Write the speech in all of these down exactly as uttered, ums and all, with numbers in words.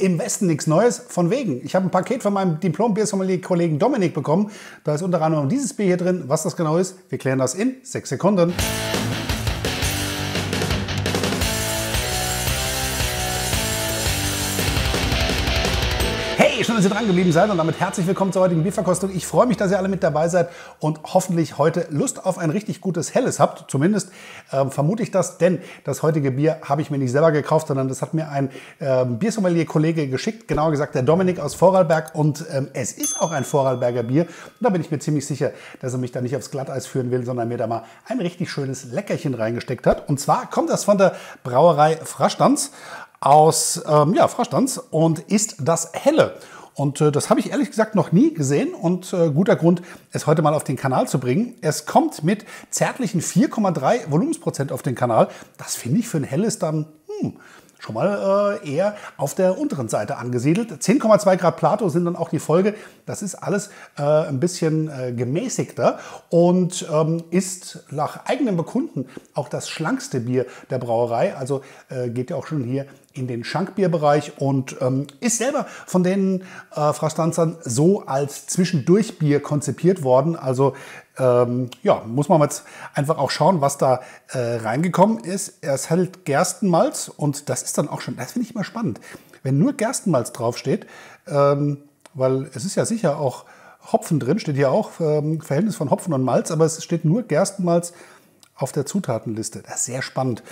Im Westen nichts Neues, von wegen. Ich habe ein Paket von meinem Diplom-Bier-Sommelier-Kollegen Dominik bekommen. Da ist unter anderem dieses Bier hier drin. Was das genau ist, wir klären das in sechs Sekunden. Schön, dass ihr dran geblieben seid und damit herzlich willkommen zur heutigen Bierverkostung. Ich freue mich, dass ihr alle mit dabei seid und hoffentlich heute Lust auf ein richtig gutes Helles habt. Zumindest ähm, vermute ich das, denn das heutige Bier habe ich mir nicht selber gekauft, sondern das hat mir ein ähm, Biersommelier-Kollege geschickt, genauer gesagt der Dominik aus Vorarlberg, und ähm, es ist auch ein Vorarlberger Bier. Und da bin ich mir ziemlich sicher, dass er mich da nicht aufs Glatteis führen will, sondern mir da mal ein richtig schönes Leckerchen reingesteckt hat. Und zwar kommt das von der Brauerei Frastanz aus ähm, ja, Frastanz und ist das Helle. Und äh, das habe ich ehrlich gesagt noch nie gesehen und äh, guter Grund, es heute mal auf den Kanal zu bringen. Es kommt mit zärtlichen vier Komma drei Volumensprozent auf den Kanal. Das finde ich für ein Helles dann hm, schon mal äh, eher auf der unteren Seite angesiedelt. zehn Komma zwei Grad Plato sind dann auch die Folge. Das ist alles äh, ein bisschen äh, gemäßigter und ähm, ist nach eigenem Bekunden auch das schlankste Bier der Brauerei. Also äh, geht ja auch schon hier in den Schankbierbereich und ähm, ist selber von den äh, Frastanzern so als Zwischendurchbier konzipiert worden. Also ähm, ja, muss man jetzt einfach auch schauen, was da äh, reingekommen ist. Es hält Gerstenmalz und das ist dann auch schon, das finde ich immer spannend, wenn nur Gerstenmalz draufsteht, ähm, weil es ist ja sicher auch Hopfen drin, steht hier auch ähm, Verhältnis von Hopfen und Malz, aber es steht nur Gerstenmalz auf der Zutatenliste. Das ist sehr spannend.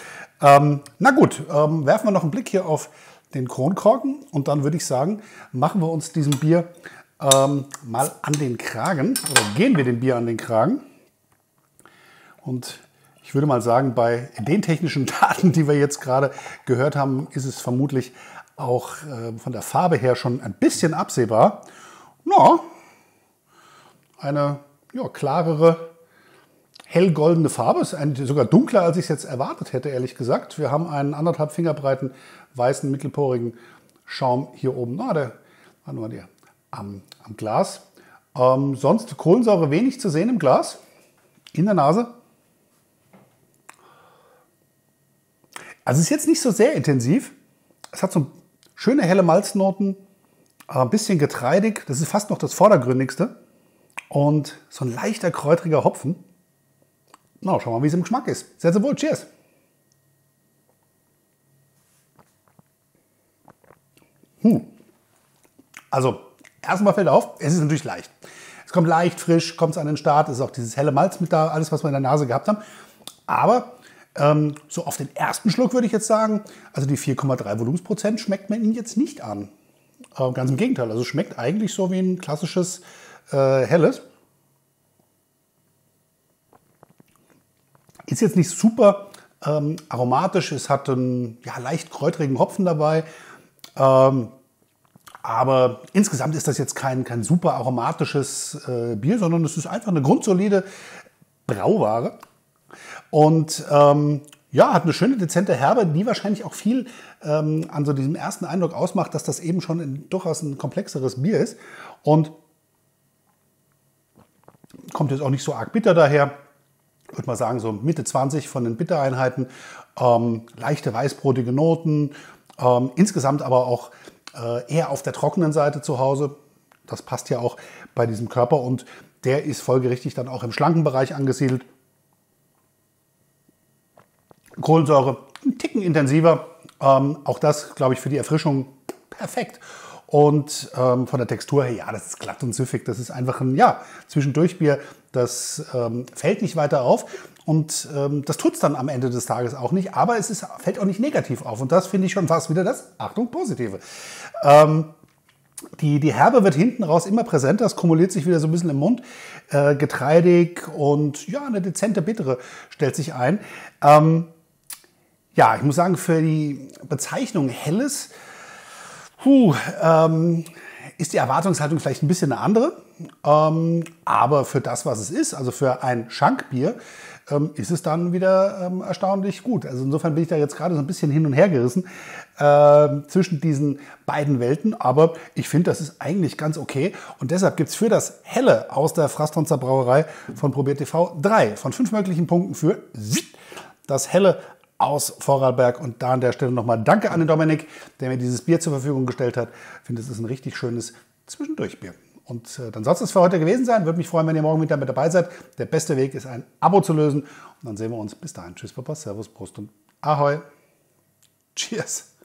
Ähm, na gut, ähm, werfen wir noch einen Blick hier auf den Kronkorken und dann würde ich sagen, machen wir uns diesem Bier ähm, mal an den Kragen oder gehen wir dem Bier an den Kragen. Und ich würde mal sagen, bei den technischen Daten, die wir jetzt gerade gehört haben, ist es vermutlich auch äh, von der Farbe her schon ein bisschen absehbar. Na, eine ja, klarere, hellgoldene Farbe, ist sogar dunkler, als ich es jetzt erwartet hätte, ehrlich gesagt. Wir haben einen anderthalb Finger breiten, weißen, mittelporigen Schaum hier oben. Na, der war nur der am, am Glas. Ähm, sonst Kohlensäure wenig zu sehen im Glas, in der Nase. Also es ist jetzt nicht so sehr intensiv. Es hat so schöne helle Malznoten, ein bisschen getreidig. Das ist fast noch das Vordergründigste. Und so ein leichter, kräutriger Hopfen. Na, schauen wir mal, wie es im Geschmack ist. Sehr, sehr wohl. Cheers! Hm. Also, erstmal fällt auf, es ist natürlich leicht. Es kommt leicht, frisch, kommt es an den Start. Es ist auch dieses helle Malz mit da, alles, was wir in der Nase gehabt haben. Aber ähm, so auf den ersten Schluck würde ich jetzt sagen, also die vier Komma drei Volumensprozent schmeckt man ihn jetzt nicht an. Äh, ganz im Gegenteil, also schmeckt eigentlich so wie ein klassisches äh, helles. Ist jetzt nicht super ähm, aromatisch, es hat einen ja, leicht kräutrigen Hopfen dabei, ähm, aber insgesamt ist das jetzt kein, kein super aromatisches äh, Bier, sondern es ist einfach eine grundsolide Brauware und ähm, ja, hat eine schöne, dezente Herbe, die wahrscheinlich auch viel ähm, an so diesem ersten Eindruck ausmacht, dass das eben schon ein, durchaus ein komplexeres Bier ist und kommt jetzt auch nicht so arg bitter daher. Ich würde mal sagen, so Mitte zwanzig von den Bittereinheiten, ähm, leichte weißbrotige Noten, ähm, insgesamt aber auch äh, eher auf der trockenen Seite zu Hause. Das passt ja auch bei diesem Körper und der ist folgerichtig dann auch im schlanken Bereich angesiedelt. Kohlensäure, ein Ticken intensiver, ähm, auch das, glaube ich, für die Erfrischung perfekt. Und ähm, von der Textur her, ja, das ist glatt und süffig. Das ist einfach ein, ja, Zwischendurchbier, das ähm, fällt nicht weiter auf. Und ähm, das tut es dann am Ende des Tages auch nicht. Aber es ist, fällt auch nicht negativ auf. Und das finde ich schon fast wieder das, Achtung, Positive. Ähm, die, die Herbe wird hinten raus immer präsenter. Das kumuliert sich wieder so ein bisschen im Mund. Äh, getreidig und ja, eine dezente Bittere stellt sich ein. Ähm, ja, ich muss sagen, für die Bezeichnung Helles, Puh, ähm, ist die Erwartungshaltung vielleicht ein bisschen eine andere, ähm, aber für das, was es ist, also für ein Schankbier, ähm, ist es dann wieder ähm, erstaunlich gut. Also insofern bin ich da jetzt gerade so ein bisschen hin und her gerissen äh, zwischen diesen beiden Welten, aber ich finde, das ist eigentlich ganz okay und deshalb gibt es für das Helle aus der Frastanzer Brauerei von proBIER.T V drei von fünf möglichen Punkten für das Helle aus Vorarlberg. Und da an der Stelle nochmal Danke an den Dominik, der mir dieses Bier zur Verfügung gestellt hat. Ich finde, es ist ein richtig schönes Zwischendurchbier. Und äh, dann soll es für heute gewesen sein. Würde mich freuen, wenn ihr morgen wieder mit dabei seid. Der beste Weg ist, ein Abo zu lösen. Und dann sehen wir uns. Bis dahin. Tschüss, Papa. Servus, Prost und Ahoi. Cheers.